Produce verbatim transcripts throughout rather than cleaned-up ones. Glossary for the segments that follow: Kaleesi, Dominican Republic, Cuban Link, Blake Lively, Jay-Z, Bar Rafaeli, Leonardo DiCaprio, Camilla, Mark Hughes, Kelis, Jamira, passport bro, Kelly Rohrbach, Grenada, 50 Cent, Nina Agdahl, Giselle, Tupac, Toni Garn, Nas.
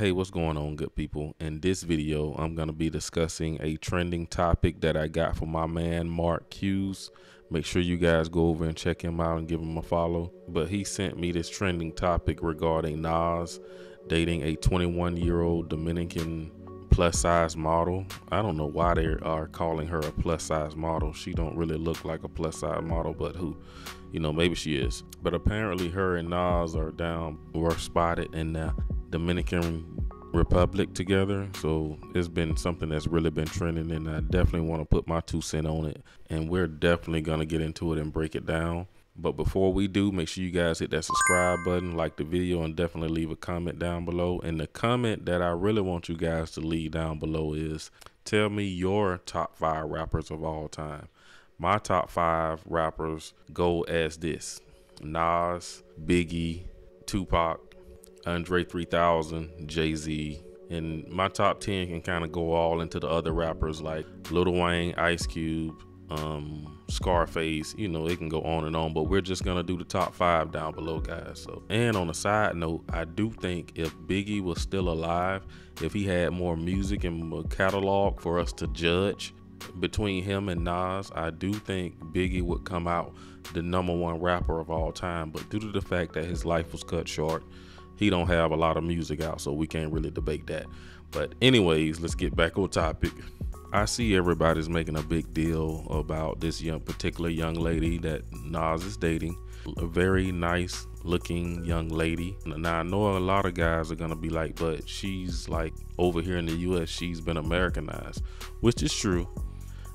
Hey, what's going on, good people? In this video, I'm going to be discussing a trending topic that I got from my man, Mark Hughes. Make sure you guys go over and check him out and give him a follow. But he sent me this trending topic regarding Nas dating a twenty-one-year-old Dominican plus-size model. I don't know why they are calling her a plus-size model. She don't really look like a plus-size model, but who, you know, maybe she is. But apparently her and Nas are down, were spotted in the Dominican Republic together. So it's been something that's really been trending, and I definitely want to put my two cent on it, and we're definitely going to get into it and break it down. But before we do, make sure you guys hit that subscribe button, like the video, and definitely leave a comment down below. And the comment that I really want you guys to leave down below is, tell me your top five rappers of all time. My top five rappers go as this: Nas, Biggie, Tupac, Andre three thousand, Jay-Z, and my top ten can kind of go all into the other rappers like Lil Wayne, Ice Cube, um, Scarface. You know, it can go on and on, but we're just gonna do the top five down below, guys. So, and on a side note, I do think if Biggie was still alive, if he had more music and more catalog for us to judge between him and Nas, I do think Biggie would come out the number one rapper of all time. But due to the fact that his life was cut short, he don't have a lot of music out, so we can't really debate that. But anyways, let's get back on topic. I see everybody's making a big deal about this young, particular young lady that Nas is dating. A very nice looking young lady. Now, I know a lot of guys are gonna be like, but she's like over here in the U S, she's been Americanized, which is true.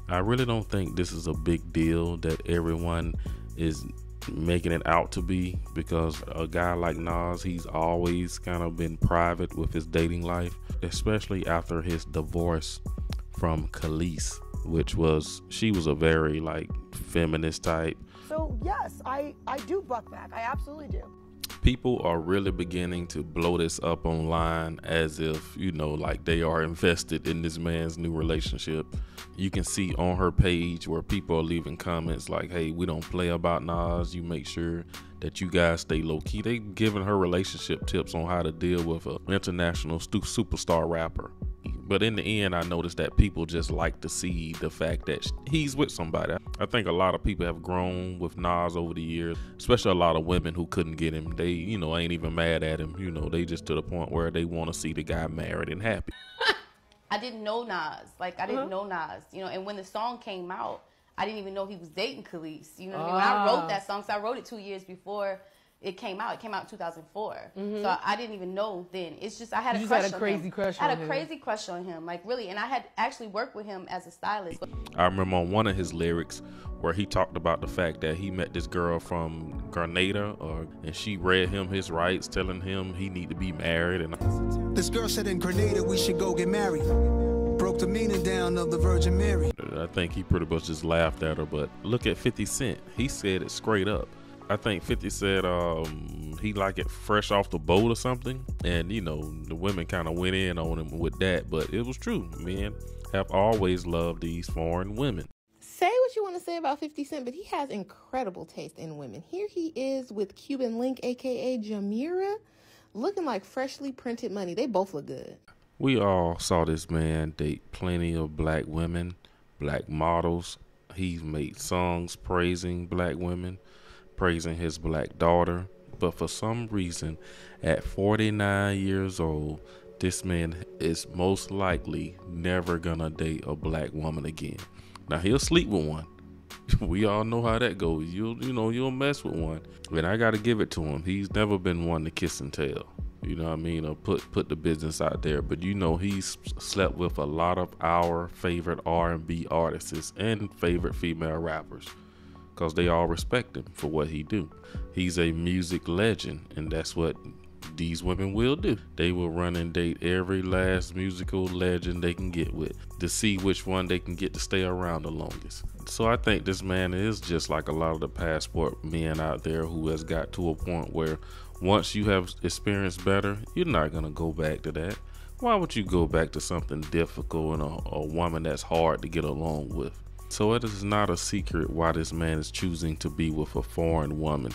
I really don't think this is a big deal that everyone is making it out to be, because a guy like Nas, he's always kind of been private with his dating life, especially after his divorce from Kelis, which was, she was a very like feminist type. So yes, I, I do buck back. I absolutely do. People are really beginning to blow this up online as if, you know, like they are invested in this man's new relationship. You can see on her page where people are leaving comments like, hey, we don't play about Nas. You make sure that you guys stay low key. They giving her relationship tips on how to deal with an international superstar rapper. But in the end, I noticed that people just like to see the fact that he's with somebody. I think a lot of people have grown with Nas over the years, especially a lot of women who couldn't get him. They, you know, ain't even mad at him. You know, they just to the point where they want to see the guy married and happy. I didn't know Nas. Like, I didn't mm-hmm. know Nas. You know, and when the song came out, I didn't even know he was dating Kaleesi. You know what oh. I mean? When I wrote that song, because I wrote it two years before it came out. It came out in two thousand four. Mm-hmm. So I didn't even know then. It's just I had a you crush had a on crazy him. Crush on I had a him. crazy crush on him, like really. And I had actually worked with him as a stylist. I remember on one of his lyrics where he talked about the fact that he met this girl from Grenada, or, and she read him his rights, telling him he need to be married. And this girl said in Grenada we should go get married. Broke the meaning down of the Virgin Mary. I think he pretty much just laughed at her. But look at fifty Cent. He said it straight up. I think fifty said um, he like it fresh off the boat or something. And, you know, the women kind of went in on him with that. But it was true. Men have always loved these foreign women. Say what you want to say about fifty Cent, but he has incredible taste in women. Here he is with Cuban Link, a k a. Jamira, looking like freshly printed money. They both look good. We all saw this man date plenty of black women, black models. He's made songs praising black women, praising his black daughter. But for some reason, at forty-nine years old, this man is most likely never gonna date a black woman again. Now, he'll sleep with one. We all know how that goes. You'll, you know, you'll mess with one. And I gotta give it to him. He's never been one to kiss and tell. You know what I mean? Or put put the business out there. But you know, he's slept with a lot of our favorite R and B artists and favorite female rappers, because they all respect him for what he do. He's a music legend, and that's what these women will do. They will run and date every last musical legend they can get with to see which one they can get to stay around the longest. So I think this man is just like a lot of the passport men out there who has got to a point where once you have experienced better, you're not gonna go back to that. Why would you go back to something difficult and a, a woman that's hard to get along with? So it is not a secret why this man is choosing to be with a foreign woman.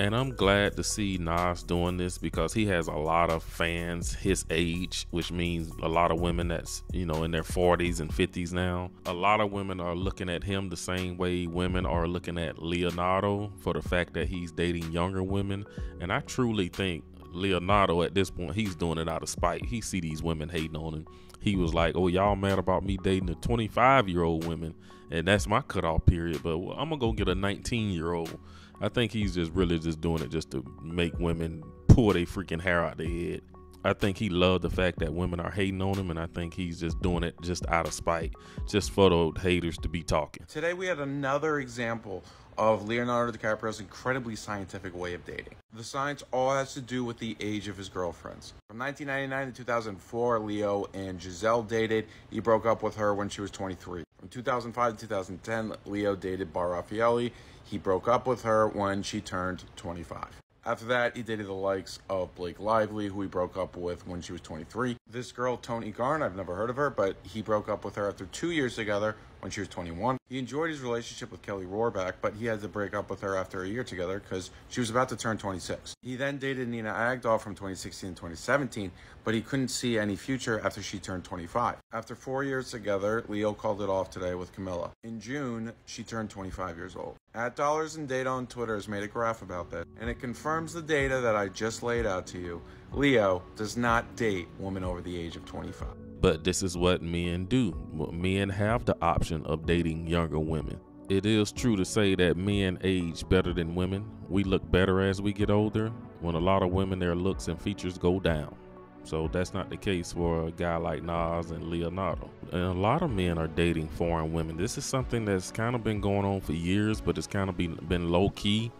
And I'm glad to see Nas doing this because he has a lot of fans his age, which means a lot of women that's, you know, in their forties and fifties now. A lot of women are looking at him the same way women are looking at Leonardo, for the fact that he's dating younger women. And I truly think Leonardo at this point, he's doing it out of spite. He see these women hating on him. He was like, oh, y'all mad about me dating a twenty-five year old woman, and that's my cutoff period, but I'm gonna go get a nineteen year old. I think he's just really just doing it just to make women pull their freaking hair out their head. I think he loved the fact that women are hating on him, and I think he's just doing it just out of spite, just for the haters to be talking. Today we had another example of Leonardo DiCaprio's incredibly scientific way of dating. The science all has to do with the age of his girlfriends. From nineteen ninety-nine to two thousand four, Leo and Giselle dated. He broke up with her when she was twenty-three. From two thousand five to two thousand ten, Leo dated Bar Rafaeli. He broke up with her when she turned twenty-five. After that, he dated the likes of Blake Lively, who he broke up with when she was twenty-three. This girl, Toni Garn, I've never heard of her, but he broke up with her after two years together when she was twenty-one. He enjoyed his relationship with Kelly Rohrbach, but he had to break up with her after a year together because she was about to turn twenty-six. He then dated Nina Agdahl from twenty sixteen to twenty seventeen, but he couldn't see any future after she turned twenty-five. After four years together, Leo called it off today with Camilla. In June, she turned twenty-five years old. At Dollars and Data on Twitter has made a graph about that, and it confirms the data that I just laid out to you. Leo does not date women over the age of twenty-five. But this is what men do. Men have the option of dating younger women. It is true to say that men age better than women. We look better as we get older, when a lot of women, their looks and features go down. So that's not the case for a guy like Nas and Leonardo. And a lot of men are dating foreign women. This is something that's kind of been going on for years, but it's kind of been, been low key.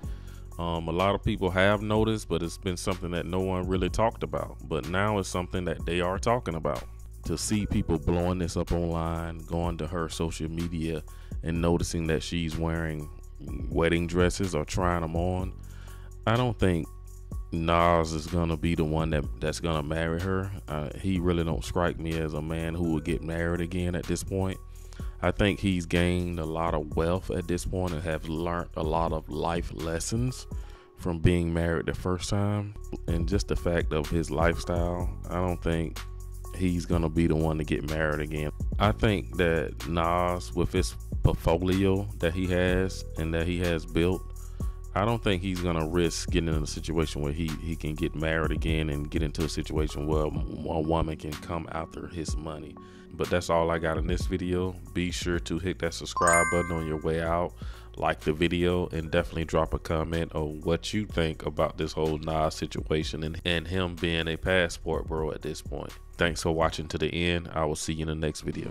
Um, a lot of people have noticed, but it's been something that no one really talked about. But now it's something that they are talking about. To see people blowing this up online, going to her social media and noticing that she's wearing wedding dresses or trying them on, I don't think Nas is gonna be the one that that's gonna marry her. Uh, he really don't strike me as a man who will get married again at this point. I think he's gained a lot of wealth at this point and have learned a lot of life lessons from being married the first time, and just the fact of his lifestyle, I don't think he's gonna be the one to get married again. I think that Nas, with his portfolio that he has and that he has built, I don't think he's gonna risk getting in a situation where he, he can get married again and get into a situation where a woman can come after his money. But that's all I got in this video. Be sure to hit that subscribe button on your way out, like the video, and definitely drop a comment on what you think about this whole Nas situation and, and him being a passport bro at this point. Thanks for watching to the end. I will see you in the next video.